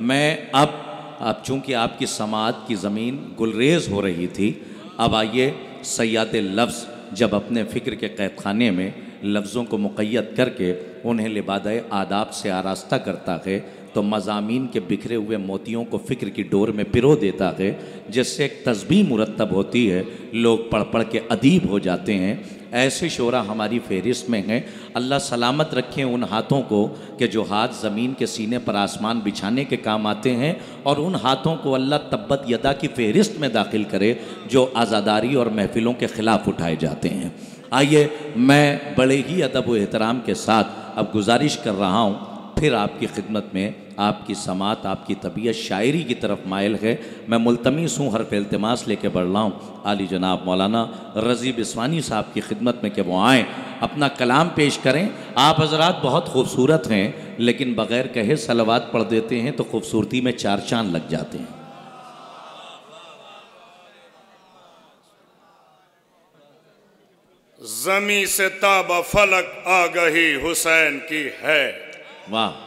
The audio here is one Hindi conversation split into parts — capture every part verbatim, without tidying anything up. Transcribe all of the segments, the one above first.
मैं अब अब चूँकि आपकी समात की ज़मीन गुलरेज हो रही थी, अब आइए सैयाद लफ्ज़ जब अपने फ़िक्र के कैद खाने में लफ्ज़ों को मुक़य्यद करके उन्हें लिबादा आदाब से आरास्ता करता है तो मज़ामीन के बिखरे हुए मोतियों को फ़िक्र की डोर में पिरो देता है, जिससे एक तस्बीह मुरतब होती है, लोग पढ़ पढ़ के अदीब हो जाते हैं। ऐसे शोरा हमारी फहरिस्त में हैं। अल्लाह सलामत रखें उन हाथों को कि जो हाथ ज़मीन के सीने पर आसमान बिछाने के काम आते हैं, और उन हाथों को अल्लाह तब्बत यदा की फहरिस्त में दाखिल करे जो आज़ादारी और महफिलों के ख़िलाफ़ उठाए जाते हैं। आइए मैं बड़े ही अदब व एहतराम के साथ अब गुजारिश कर रहा हूँ, फिर आपकी खिदमत में आपकी समात, आपकी तबीयत शायरी की तरफ मायल है, मैं मुल्तमिस हूँ हर इल्तिमास लेके बढ़ रहा हूँ आली जनाब मौलाना रज़ी बिस्वानी साहब की खिदमत में कि वो आएँ, अपना कलाम पेश करें। आप हजरात बहुत खूबसूरत हैं, लेकिन बग़ैर कहे सलावत पढ़ देते हैं तो खूबसूरती में चार चांद लग जाते हैं। ज़मी से ताबा फलक आगही हुसैन की है, वाह।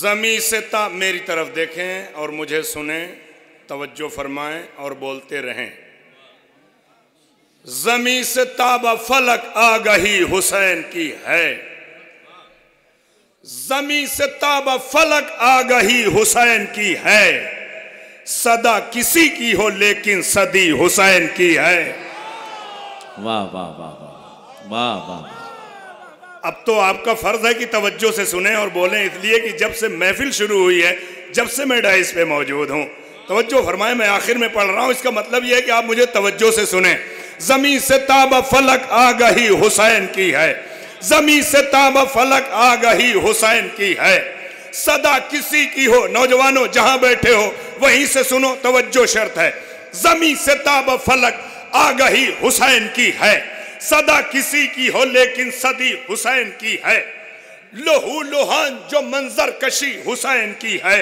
जमी से ता मेरी तरफ देखें और मुझे सुने, तवज्जो फरमाएं और बोलते रहें। जमी से ताबा फलक आगही हुसैन की है, जमी से ताबा फलक आगही हुसैन की है, सदा किसी की हो लेकिन सदी हुसैन की है। वाह वाह वाह वाह वाह वाह। अब तो आपका फ़र्ज़ है कि तवज्जो से सुने और बोलें, इसलिए कि जब से महफिल शुरू हुई है, जब से मैं डाइस पे मौजूद हूँ। तवज्जो फरमाएं, मैं आखिर में पढ़ रहा हूँ, इसका मतलब यह है कि आप मुझे तवज्जो से सुने। ज़मीं से ताबा फलक आगही हुसैन की है, ज़मीं से ताबा फलक आगही हुसैन की है, सदा किसी की हो। नौजवानों जहाँ बैठे हो वहीं से सुनो, तवज्जो शर्त है। ज़मीं से ताबा फलक आगही हुसैन की है, सदा किसी की हो लेकिन सदी हुसैन की है, लोहू लोहान जो मंजर कशी हुसैन की है,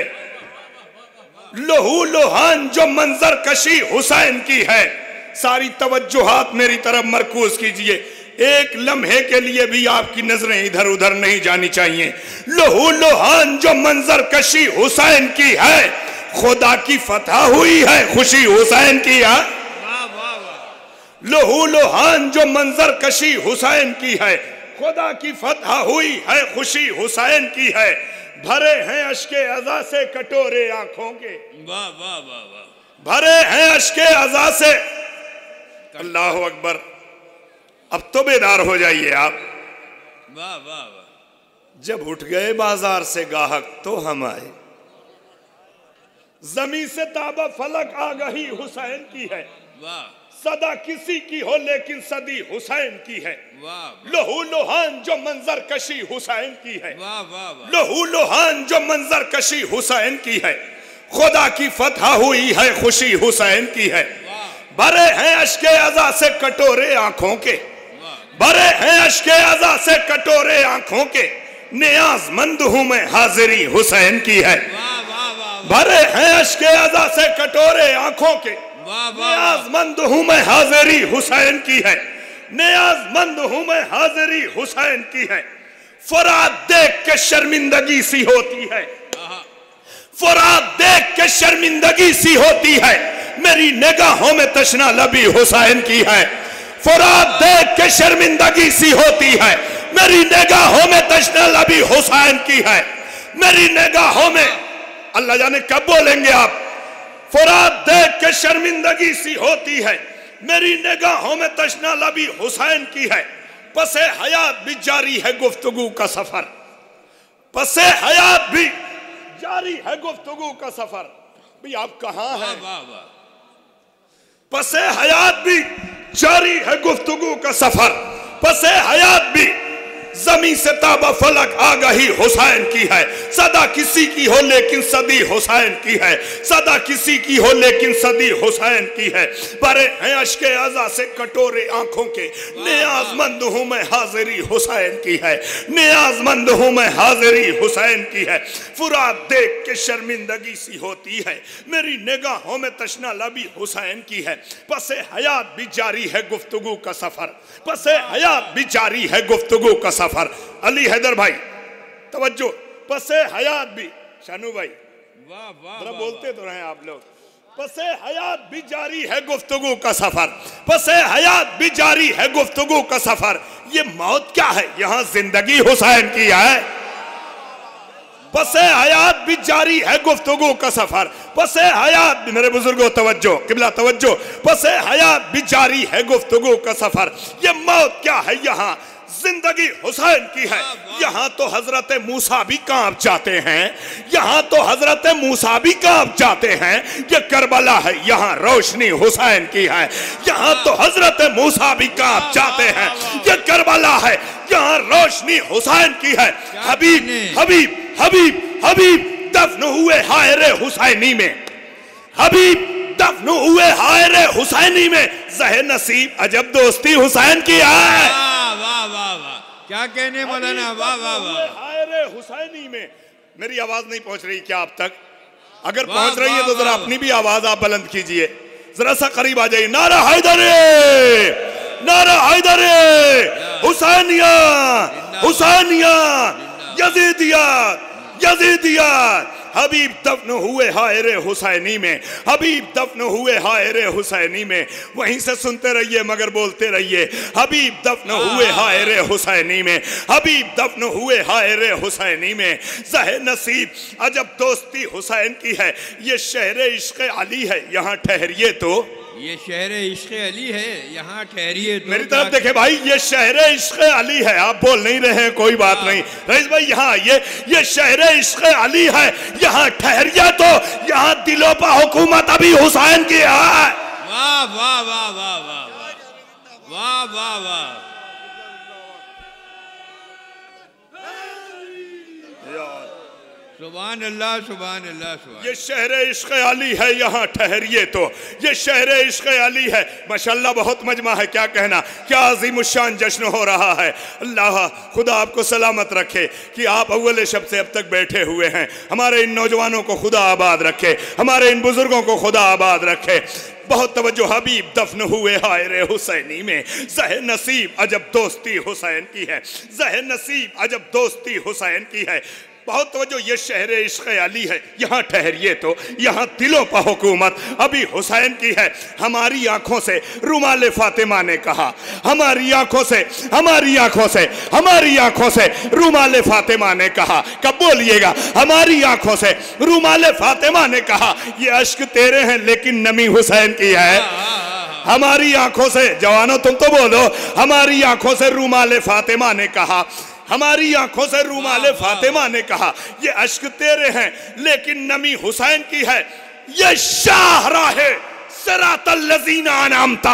लोहू लोहान जो मंजर कशी हुसैन की है। सारी तवज्जोहात मेरी तरफ मरकूज कीजिए, एक लम्हे के लिए भी आपकी नजरें इधर उधर नहीं जानी चाहिए। लोहू लोहान जो मंजर कशी हुसैन की है, खुदा की फतह हुई है, खुशी हुसैन की है। लोहू लोहान जो मंजर कशी हुसैन की है, खुदा की फतह हुई है, खुशी हुसैन की है। भरे हैं अश्के अज़ा से कटोरे आंखों के, वाह वाह वाह वाह, भरे हैं अश्के अज़ा से। अल्लाह अकबर, अब तो बेदार हो जाइए आप। वाह वाह वाह। जब उठ गए बाजार से गाहक तो हम आए, जमी से ताबा फलक आगही हुसैन की है, वाह, सदा किसी की हो लेकिन सदी हुसैन की है, लोहू लोहान जो मंजर कशी हुसैन की है, लोहू लोहान जो मंजर कशी हुसैन की है, खुदा की फतह हुई है, खुशी हुसैन की है। भरे हैं अश्के अज़ा से कटोरे आंखों के, भरे हैं अश्के अज़ा से कटोरे आंखों के, नियाजमंद हूँ मैं, हाजिरी हुसैन की है। भरे हैं अश्के अज़ा से कटोरे आंखों के, नियाजमंद हूँ मैं, हाजिरी हुसैन की है, नियाजमंद हूँ मैं, हाजिरी हुसैन की है। फरात देख के शर्मिंदगी सी होती है, फरात देख के शर्मिंदगी सी होती है, मेरी निगाहों में तशना लबी हुसैन की है। फरात देख के शर्मिंदगी सी होती है, मेरी निगाहों में तशना लबी हुसैन की है, मेरी निगाहों में। अल्लाह जाने कब बोलेंगे आप, फरात देख के शर्मिंदगी सी होती है, मेरी निगाहों में तशना लबी हुसैन की है। पसे हयात भी जारी है गुफ्तगू का सफर, पसे हयात भी जारी है गुफ्तगू का सफर, भी आप कहाँ हैं। पसे हयात भी जारी है गुफ्तगू का सफर, पसे हयात भी, जमी से ताबा फलक आगही हुसैन की है, सदा किसी की हो लेकिन सदी हुसैन की है, सदा किसी की हो लेकिन सदी हुसैन की है। भरे हैं अश्के अज़ा से कटोरे आंखों के, नियाजमंद हूँ मैं, हाजिरी हुसैन की है, नियाजमंद हूँ मैं, हाजिरी हुसैन की है। फुरात देख के शर्मिंदगी सी होती है, मेरी निगाहों में तशना लबी हुसैन की है। पसे हयात भी जारी है गुफ्तगू का सफर, पसे हयात भी जारी है गुफ्तगू का सफर। अली हैदर भाई तवज्जो, पसे हयात भी, शानू भाई वाह वाह बोलते तो रहे आप लोग, पसे हयात भी जारी है गुफ्तगू का सफर, पसे हयात भी जारी है गुफ्तगू का सफर, ये मौत क्या है यहाँ जिंदगी हुसैन की है। पसे हयात भी जारी है गुफ्तगू का सफर, पसे हयात, मेरे बुजुर्गो तवज्जो किबला तवज्जो, पसे हयात भी जारी है गुफ्तगू का सफर, ये मौत क्या है यहाँ जिंदगी हुसैन की है। यहाँ तो हजरत मूसा भी कांप जाते हैं, यहाँ तो हजरत मूसा भी कांप जाते हैं, ये करबला है यहाँ रोशनी हुसैन की है। यहाँ तो हजरत मूसा भी कांप जाते हैं, ये करबला है यहाँ रोशनी हुसैन की है। हबीब हबीब हबीब हबीब दफन हुए हायरे हुसैनी में, हबीब दफन हुए हायरे हुसैनी में, जहे नसीब अजब दोस्ती हुसैन की है। क्या कहने मौलाना वाह वाह वाह हायरे हुसैनी में। मेरी आवाज नहीं पहुंच रही क्या आप तक? अगर पहुंच रही है तो जरा अपनी भी आवाज आप बुलंद कीजिए, जरा सा करीब आ जाइए। नारा हैदरे, नारा हैदरे, हुसैनिया हुसैनिया, यजीदियात यजीदियात। हबीब दफन हुए हायरे हुसैनी में, हबीब दफन हुए हायरे हुसैनी में। वहीं से सुनते रहिए मगर बोलते रहिए। हबीब दफन हुए हायरे हुसैनी में, हबीब दफन हुए हायरे हुसैनी में, ज़हे नसीब अजब दोस्ती हुसैन की है। ये शहर इश्क अली है यहाँ ठहरिए तो, ये शहर इश्क अली है यहाँ ठहरिए तो। मेरी तरफ देखे भाई, ये शहर इश्क अली है। आप बोल नहीं रहे हैं कोई बात नहीं, रईस भाई यहाँ ये ये शहर इश्क अली है यहाँ ठहरिए तो, यहाँ दिलों पर हुकूमत अभी हुसैन की है। वाह वाह वाह वाह वाह वाह वाह वाह, सुभान अल्लाह सुभान अल्लाह। ये शहर इश्क अली है यहाँ ठहरिए तो, ये शहर इश्क अली है। माशाल्लाह बहुत मजमा है, क्या कहना, क्या अजीम शान जश्न हो रहा है। अल्लाह खुदा आपको सलामत रखे कि आप अव्वल शब से अब तक बैठे हुए हैं। हमारे इन नौजवानों को खुदा आबाद रखे, हमारे इन बुजुर्गों को खुदा आबाद रखे। बहुत तवज्जो। हबीब दफन हुए हायरे हुसैनी में, ज़हे नसीब अजब दोस्ती हुसैन की है, ज़हे नसीब अजब दोस्ती हुसैन की है। बहुत तवज्जो। ये शहर इश्क़ अली है यहाँ ठहरिए तो, यहाँ दिलों पर हुकूमत अभी हुसैन की है। हमारी आंखों से रुमाल फातिमा ने कहा, हमारी आंखों से हमारी आंखों से हमारी आंखों से रुमाल फातिमा ने कहा। कब बोलिएगा? हमारी आंखों से रुमाल फातिमा ने कहा, ये अश्क तेरे हैं लेकिन नमी हुसैन की है। हमारी आंखों से, जवानों तुम तो बोलो, हमारी आंखों से रुमाल फातिमा ने कहा, हमारी आंखों से रूमाले फातिमा ने कहा, ये अश्क तेरे हैं लेकिन नमी हुसैन की है। ये शाहराह है सिरातल लजीना अनामता।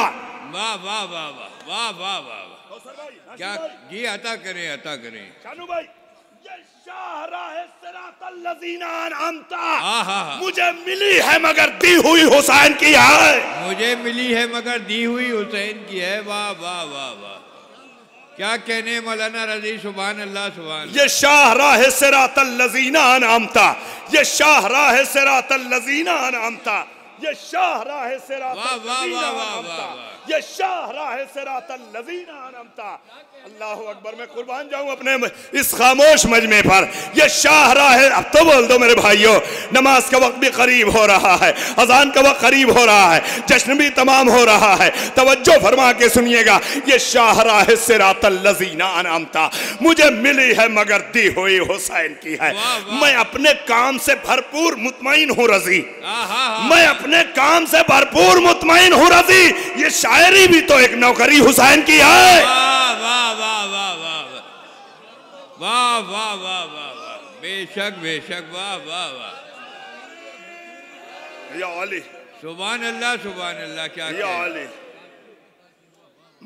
वाह वाह वाह वाह वाह वाह, क्या जी अता करें अता करें शानू भाई। ये शाहराह है सिरातल लजीना अनामता, मुझे मिली है मगर दी हुई हुसैन की है, मुझे मिली है मगर दी हुई हुसैन की है। वाह वाह वाह वाह, क्या कहने मौलाना रज़ी, सुभान अल्लाह सुभान। ये शाहराह है सिरातल लजीना अनामता, ये शाहराह है सिरातल लजीना अनामता, ये शाहराह है सिरातल लजीना अनामता, ये शाहराह है सिरातल लजीना अनामता। अल्लाहू अकबर, मैं कुर्बान जाऊं अपने इस खामोश मजमे पर। ये शाहराह है, अब तो बोल दो मेरे भाइयों। नमाज का वक्त भी करीब हो रहा है, अजान का वक्त करीब हो रहा है, जश्न भी तमाम हो रहा है। तवज्जो फरमा के सुनिएगा। ये शाहराह है सिरातल लजीना अनामता, मुझे मिली है मगर दी हुई हुसैन की है। मैं अपने काम से भरपूर मुतमईन हूँ रजी, मैं अपने काम से भरपूर मुतमईन हूँ रजी। ये शायरी भी तो एक नौकरी हुसैन की है। वाह वाह वाह वाह वाह, बेशक बेशक, वाह वाह वाह, या अली सुभान अल्लाह सुभान अल्लाह। क्या या अली,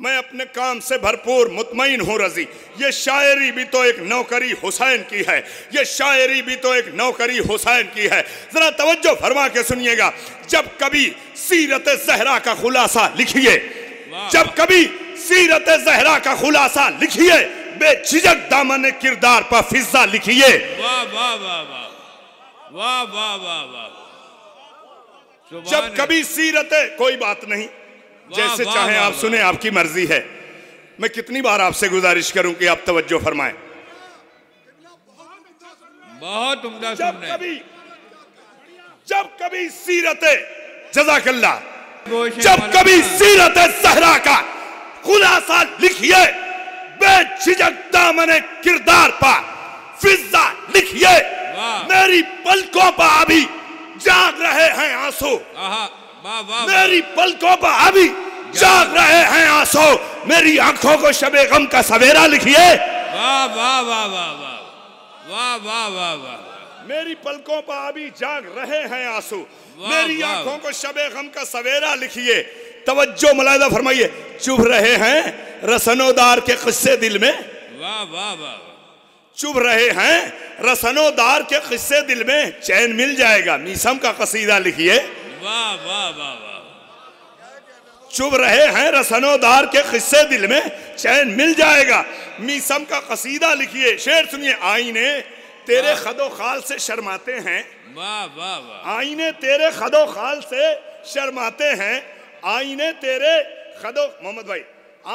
मैं अपने काम से भरपूर मुतमईन हूँ रजी। ये शायरी भी तो एक नौकरी हुसैन की है, ये शायरी भी तो एक नौकरी हुसैन की है। जरा तवज्जो फरमा के सुनिएगा। जब कभी सीरत ज़हरा का खुलासा लिखिए, जब कभी सीरत ज़हरा का खुलासा लिखिए, बेझिझक दामन किरदार पर फिजा लिखिए। वाह वाह वाह वाह वाह वाह वाह वाह। जब कभी सीरते, कोई बात नहीं, जैसे चाहे आप सुने, आपकी मर्जी है। मैं कितनी बार आपसे गुजारिश करूं कि आप तवज्जो फरमाएं। बहुत उम्दा। जब कभी जब कभी सीरते जज़ाकल्ला, जब कभी सीरते सहरा का खुलासा लिखिए बेझिझक दामने किरदार पर फिजा लिखिए। मेरी पलकों पर अभी जाग रहे हैं आंसू, मेरी पलकों पर अभी जाग रहे हैं आंसू, मेरी आंखों को शबे गम का सवेरा लिखिए। वाह वाह वाह वाह वाह वाह वाह वाह। मेरी पलकों पर अभी जाग रहे हैं आंसू, मेरी आंखों को शबे गम का सवेरा लिखिए। तवज्जो मुलाहिज़ा फरमाइए, चुभ रहे हैं रसनोदार के किस्से दिल में। वाह वाह वाह। चुभ रहे हैं रसनोदार के किस्से दिल में, चैन मिल जाएगा मीसम का कसीदा लिखिए। वाह वाह वाह। चुभ रहे हैं रसनोदार के किस्से दिल में, चैन मिल जाएगा मीसम का कसीदा लिखिए। शेर सुनिए, आईने तेरे खदो खाल से शर्माते हैं, वाह वाह वाह। आईने तेरे खदो खाल से शर्माते हैं, आईने तेरे खदो मोहम्मद भाई,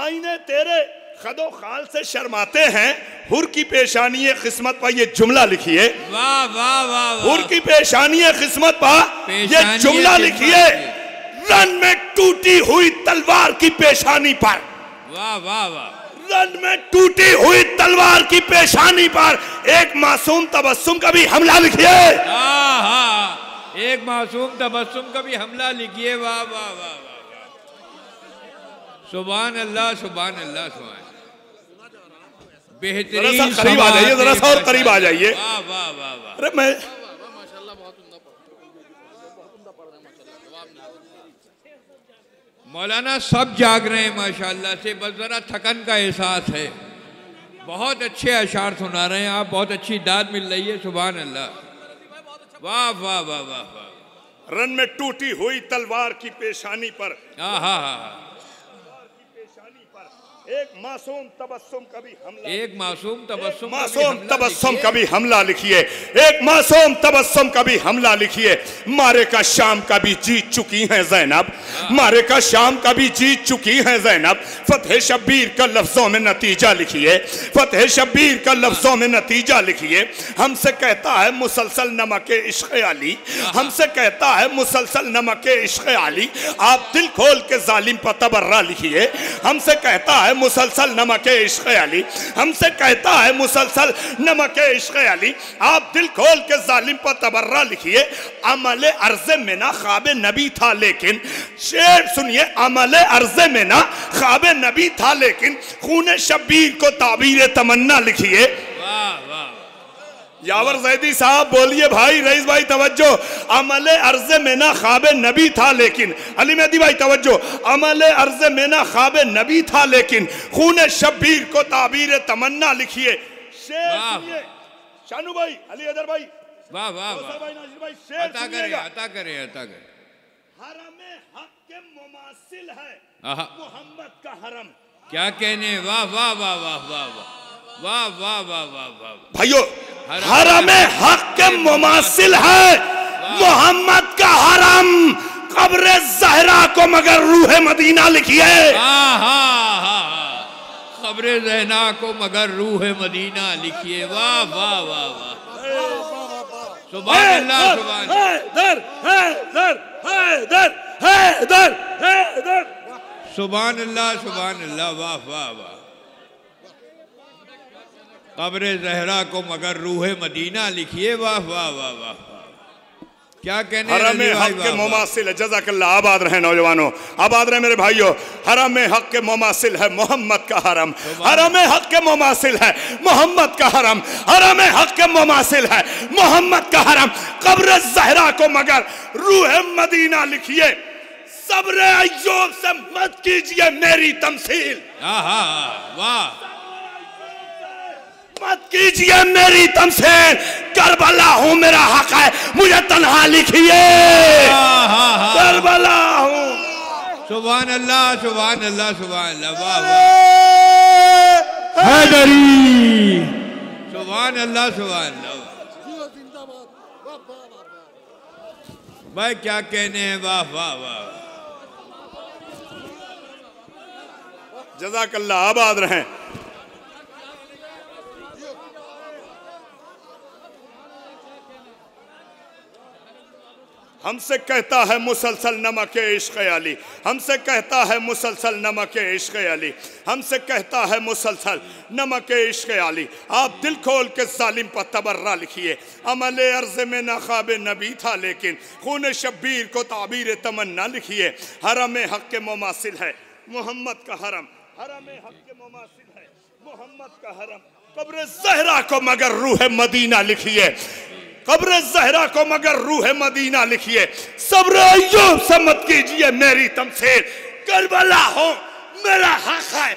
आईने तेरे खदो खाल से शर्माते हैं, हुर की पेशानी किस्मत पर ये जुमला लिखिए। वाह वाह वाह। हुर की पेशानी किस्मत पर ये जुमला लिखिए, रन में टूटी हुई तलवार की पेशानी पर। वाह वाह वाह। रन में टूटी हुई तलवार की पेशानी पर एक मासूम तबस्सुम का भी हमला लिखिए। हाँ हाँ, एक मासूम तबस्सुम का भी हमला लिखिए। वाह वाह वाह वाह। सुभान अल्लाह सुभान अल्लाह सुभान। बेहतरीन। करीब आ जाइए जरा सा, और करीब आ जाइए। वाह वाह वाह वाह। अरे मैं मौलाना सब जाग रहे हैं माशाल्लाह से, बस ज़रा थकन का एहसास है। बहुत अच्छे अशार सुना रहे हैं आप, बहुत अच्छी दाद मिल रही है। सुभान अल्लाह। वाह वाह वाह वाह। रन में टूटी हुई तलवार की पेशानी पर, हाँ हाँ हाँ, एक मासूम तबस्सुम कभी हमला, एक मासूम तबस्सुम, मासूम तबस्सुम कभी हमला लिखिए। एक मासूम तबस्सुम कभी हमला लिखिए। मारे का शाम का भी जीत चुकी हैं ज़ैनब, मारे का शाम का भी जीत चुकी हैं ज़ैनब, फतेह शब्बीर का लफ्ज़ों में नतीजा लिखिए। फतेह शब्बीर का लफ्ज़ों में नतीजा लिखिए। हमसे कहता है मुसलसल नमके इश्क़ आली, हमसे कहता है मुसलसल नमके इश्क़ आली, आप दिल खोल के जालिम पर तबर्रा लिखिए। हमसे कहता है मुसलसल नमके इश्क़ अली, हमसे कहता है मुसलसल नमके इश्क़ अली, आप दिल खोल के जालिम पर तबर्रा लिखिए। अमले अर्ज़े में ना ख्वाबे नबी था लेकिन, शेर सुनिए, अमले अर्ज़े में ना ख्वाबे नबी था लेकिन, खून शब्बीर को ताबीर तमन्ना लिखिए। वाह वाह। यावर जैदी साहब बोलिए भाई, रईस भाई तवज्जो, अमले अर्ज़े में ना ख्वाबे नबी था लेकिन, अली मेहदी भाई तवज्जो, अमले अर्ज़े में ना ख्वाबे नबी था लेकिन, खून शब्बीर को ताबीर तमन्ना लिखिए। शेर शानू भाई, अली अदर भाई, वाह वाह भाई, नाजिर भाई, शेर अता करें अता करें अता करें। हरम हक के मुमासिल है मोहम्मद का हरम, क्या कहने। वाह वाह वाह वाह वाह वाह वाह वाह वाह वाह। भाइयों, हरमे हक के मुमासिल है मोहम्मद का हरम, कब्र ज़हरा को मगर रूह मदीना लिखिए। हाँ हाँ हाँ, कब्र ज़हरा को मगर रूह मदीना लिखिए। वाह वाह वाह वाह। सुभान अल्लाह सुभान। हैदर हैदर हैदर हैदर हैदर। सुभान अल्लाह सुभान अल्लाह। वाह वाह वाह। कब्र ज़हरा को मगर रूह मदीना लिखिए। वाह वाह वाह वाह। क्या कहने, हरम हक के मुमासिल है। जज़ाकल्लाह। आबाद रहे नौजवानों, आबाद रहे मेरे भाइयों। हरम हक के मुमासिल है मोहम्मद का हरम, हरम हक के मुमासिल है मोहम्मद का हरम, हरम हक के मुमासिल है मोहम्मद का हरम, कब्र ज़हरा को मगर रूह मदीना लिखिए। सब्र अय्यूब से मत कीजिए मेरी तमसील, वाह मत कीजिए मेरी तमसील, करबला हूँ मेरा हक है मुझे तन्हा लिखिए। करबला हूँ। सुभान अल्लाह सुभान अल्लाह सुभान अल्लाह। हैदरी। सुभान अल्लाह सुभान अल्लाह भाई, क्या कहने हैं। वाह वाह वाह। जज़ाकल्लाह। आबाद रहें। हमसे कहता है मुसलसल नमक इश्क़ अली, हमसे कहता है मुसलसल नमक इश्क़ अली, हमसे कहता है मुसलसल नमक इश्क़ अली। आप दिल खोल के ज़ालिम पर तबर्रा लिखिए। अमल अर्ज़ में नक़ाब नबी था लेकिन खून शब्बीर को ताबीर तमन्ना लिखिए। हरम हक़ के मुमासिल है मोहम्मद का हरम, हरम हक़ के मुमासिल है मोहम्मद का हरम। कब्र ज़हरा को मगर रूह मदीना लिखिए, कब्र ज़हरा को मगर रूह मदीना लिखिए। सब्र अय्यूब से मत कीजिए मेरी तमसील, करबला हो मेरा हक है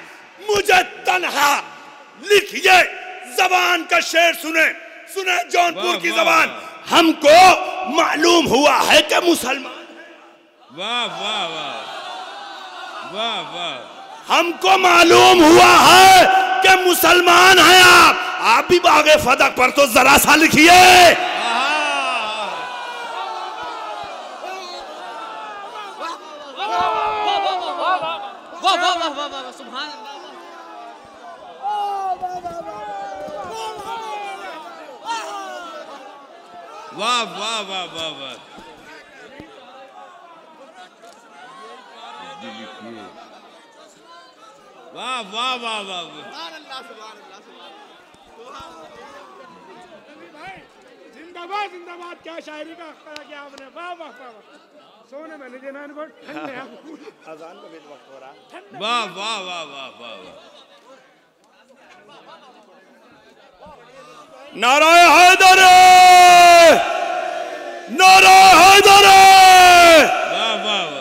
मुझे तन्हा लिखिए। जबान का शेर सुने, सुने जौनपुर की जबान, हमको मालूम हुआ है कि मुसलमान है। वाह वाह वाह वाह वाह, हमको मालूम हुआ है कि मुसलमान है। आप आप भी बागे फदक पर तो जरा सा लिखिए। वाह वाह वाह वाह वाह, वाह वाह वाह वाह। जिंदाबाद जिंदाबाद, क्या शायरी का अख्तारा किया आपने, वाह वाह वाह। सोने में लीजिए मैन बोर्ड, अजान का भी वक्त हो रहा है। वाह वाह वाह वाह वाह। नाराय हैदर, नाराय हैदर। वाह वाह वाह।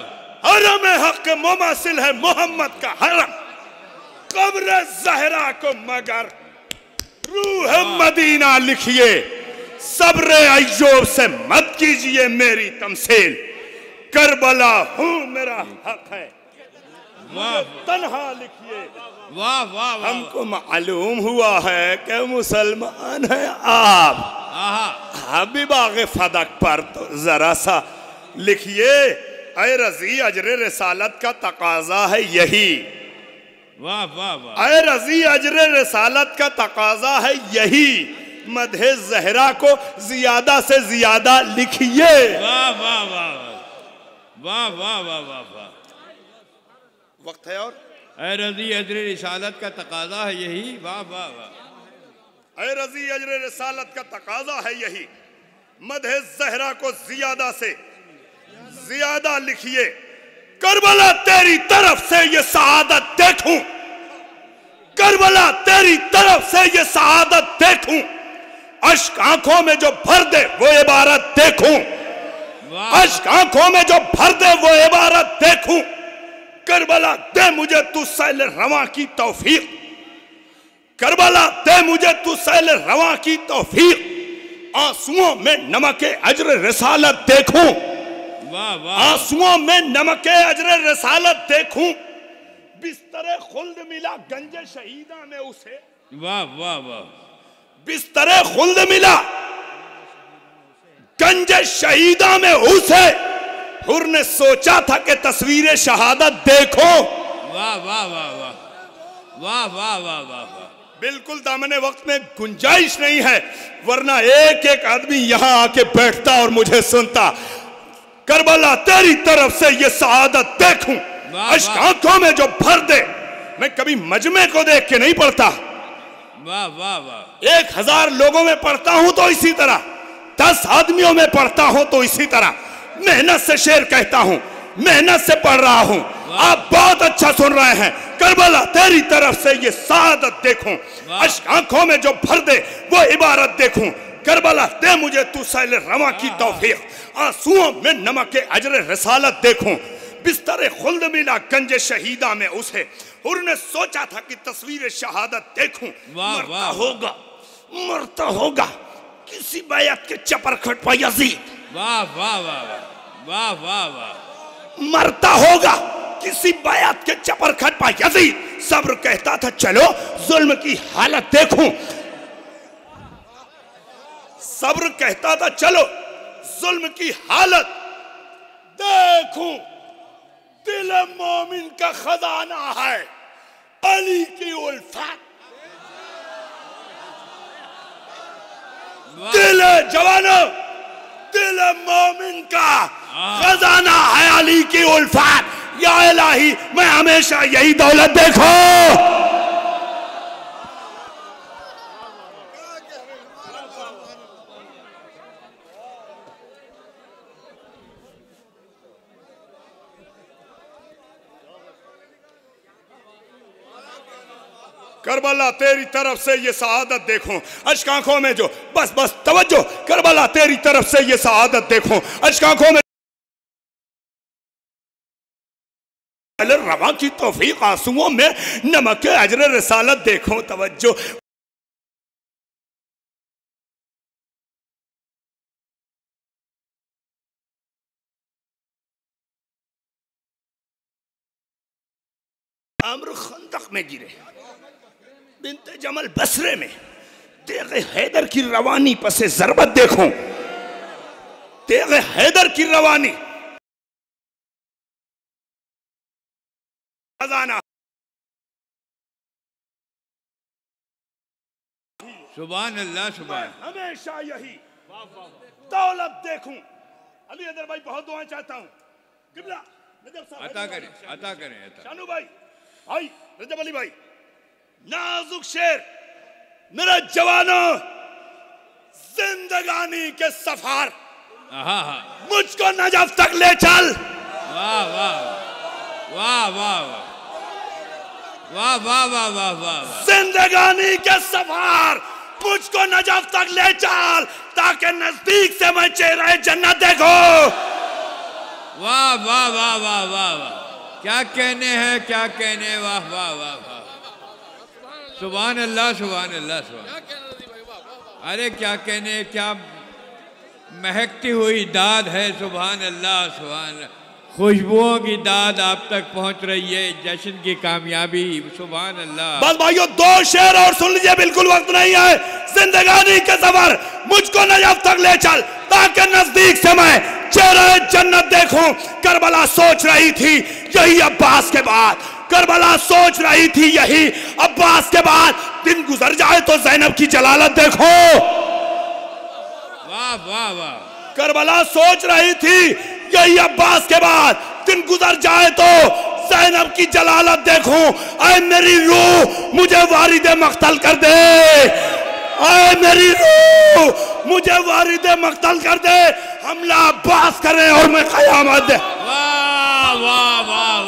हरम हक के मुमासिल है मोहम्मद का हरम, कब्र ज़हरा को मगर रूह मदीना लिखिए। सब्र अय्यूब से मत कीजिए मेरी तमसील, करबला हूँ मेरा हक है तन्हा लिखिए। वाह वाह, हमको मालूम हुआ है कि मुसलमान है। आप आप भी बाग़े फदक पर तो जरा सा लिखिए। अय रज़ी, अजरे रिसालत का तकाजा है यही। वाह वाह वाह। अरे रज़ी, अजरे रिसालत का तकाजा है यही। मदहे ज़हरा को ज्यादा से ज्यादा लिखिए। वाह वाह वाह वाह वाह वाह वाह वाह। वक्त है और। अरे रज़ी, अजरे रिसालत का तकाजा है यही। वाह वाह वाह। अरे रज़ी, अजरे रिसालत का तकाजा है यही। मदहे ज़हरा को ज्यादा से ज्यादा लिखिए। करबला तेरी तरफ से ये सआदत देखूं, करबला तेरी तरफ से ये सआदत देखूं। अश्क आंखों में जो भर दे वो इबारत देखूं, अश्क आंखों में जो भर दे वो इबारत देखूं। करबला दे मुझे तू सैल रवा की तौफीक, करबला दे मुझे तू सैल रवा की तौफीक। आंसुओं में नमके अजर रिसालत देखूं, आंसुओं में नमके अजरे रसालत देखूं। बिस्तरे खुल्द मिला गंजे शहीदा में उसे, वाह वाह वाह। बिस्तरे खुल्द मिला गंजे शहीदा में उसे, हुर ने सोचा था कि तस्वीरे शहादत देखो। वाह वाह वाह वाह वाह वाह वाह वाह। बिल्कुल दामने वक्त में गुंजाइश नहीं है, वरना एक एक आदमी यहाँ आके बैठता और मुझे सुनता। करबला तेरी तरफ से ये सआदत देखूं, अश्क आंखों में जो भर दे। मैं कभी मजमे को देख के नहीं पढ़ता। वाह वाह वाह। एक हजार लोगों में पढ़ता हूं तो इसी तरह, दस आदमियों में पढ़ता हूं तो इसी तरह। मेहनत से शेर कहता हूं, मेहनत से पढ़ रहा हूं। आप बहुत अच्छा सुन रहे हैं। करबला तेरी तरफ से ये सआदत देखूं, अश्क आंखों में जो भर दे वो इबारत देखूं। करबला दे मुझे तू सैल रवा की तौफीक, आंसुओं में नमके अजरे रसालत देखूं। बिस्तर खुल्द मिला गंजे शहीदा में उसे, उन्होंने सोचा था कि तस्वीर शहादत देखूं। मरता होगा, मरता होगा किसी बैत के चपरखट पर यजीद। वाह वाह वाह वाह वाह वाह। मरता होगा किसी बैत के चपरखट पर यजीद। सब्र कहता था चलो जुल्म की हालत देखूं, सब्र कहता था चलो जुल्म की हालत देखूं। दिल मोमिन का खजाना है अली की उल्फत, दिल जवानों, दिल मोमिन का खजाना है अली की उल्फात। या इलाही मैं हमेशा यही दौलत देखो। करबला तेरी तरफ से ये शहादत देखो, अश्क आंखों में जो बस बस तवज्जो। करबला तेरी तरफ से ये शहादत देखो, अश्क आंखों में रवा की तौफीक आंसुओं में नमक अजर रसालत देखो। तवज्जो अम्र खंदक में गिरे, बिनते जमल बसरे में, तेगे हैदर की रवानी पसे जरबत देखो। तेगे हैदर की रवानी खजाना। सुभान अल्लाह, सुभान। हमेशा यही दौलत देखूं। अली हैदर भाई बहुत दुआएं चाहता हूं। किबला अता करें, अता करें। शानू भाई, भाई रजब अली भाई, नाजुक शेर। मेरे जवानों, जिंदगानी के सफार मुझको नजफ तक ले चल। वाह वाह वाह वाह वाह वाह वाह वाह वाह। जिंदगानी के सफार मुझको नजफ तक ले चल, ताकि नजदीक से मैं चेहरा जन्नत देखो। वाह वाह वाह वाह वाह वाह, क्या कहने हैं, क्या कहने। वाह वाह वाह वाह, सुभान अल्लाह, सुभान अल्लाह, सुभान। अरे क्या कहने, क्या महकती हुई दाद है। सुभान अल्लाह, सुभान। खुशबुओं की दाद आप तक पहुंच रही है, जश्न की कामयाबी। सुभान अल्लाह। बस भाइयों, दो शेर और सुन लीजिए, बिल्कुल वक्त नहीं है। जिंदगानी के सफर मुझको नजफ तक ले चल, ताकि नजदीक से मैं चेहरा जन्नत देखूं। करबला सोच रही थी यही अब्बास के बाद। करबला सोच रही थी यही अब्बास के बाद। दिन गुजर जाए तो ज़ैनब की जलालत देखो। वाह वाह वाह। करबला सोच रही थी यही अब्बास के बाद। दिन गुजर जाए तो ज़ैनब की जलालत देखो। ऐ मेरी रूह मुझे वारिद मख्तल कर दे। ऐ मेरी रूह मुझे वारिद मख्तल कर दे। हमला अब्बास करे और मैं क़यामत दे। वाह वाह वाह वाह।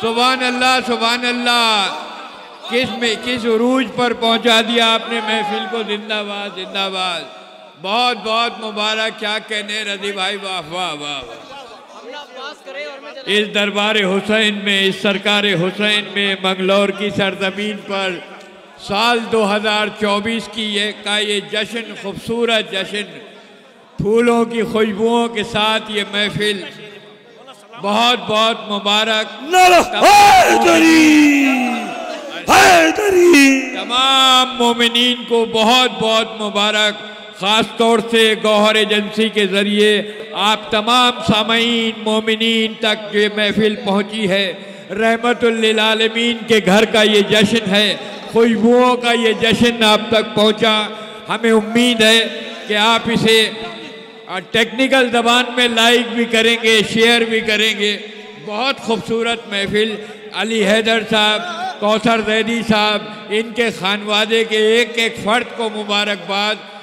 सुभान अल्लाह, सुभान अल्लाह। किस में किस उरूज पर पहुंचा दिया आपने महफिल को। जिंदाबाद, जिंदाबाद। बहुत बहुत मुबारक। क्या कहने रजी भाई, वाह वाह वाह। इस दरबार हुसैन में, इस सरकार हुसैन में, मंगलौर की सरजमीन पर साल दो हज़ार चौबीस की ये का ये जश्न, खूबसूरत जश्न, फूलों की खुशबुओं के साथ ये महफिल, बहुत बहुत मुबारक। तमाम मोमिनीन को बहुत बहुत मुबारक। ख़ास तौर से गौहर एजेंसी के ज़रिए आप तमाम सामईन मोमिनीन तक ये महफिल पहुँची है। रहमतुल लिल आलमीन के घर का ये जश्न है, खुशबुओं का ये जश्न आप तक पहुँचा। हमें उम्मीद है कि आप इसे और टेक्निकल ज़बान में लाइक भी करेंगे, शेयर भी करेंगे। बहुत खूबसूरत महफिल। अली हैदर साहब, कौसर जैदी साहब, इनके खानवादे के एक एक फ़र्द को मुबारकबाद।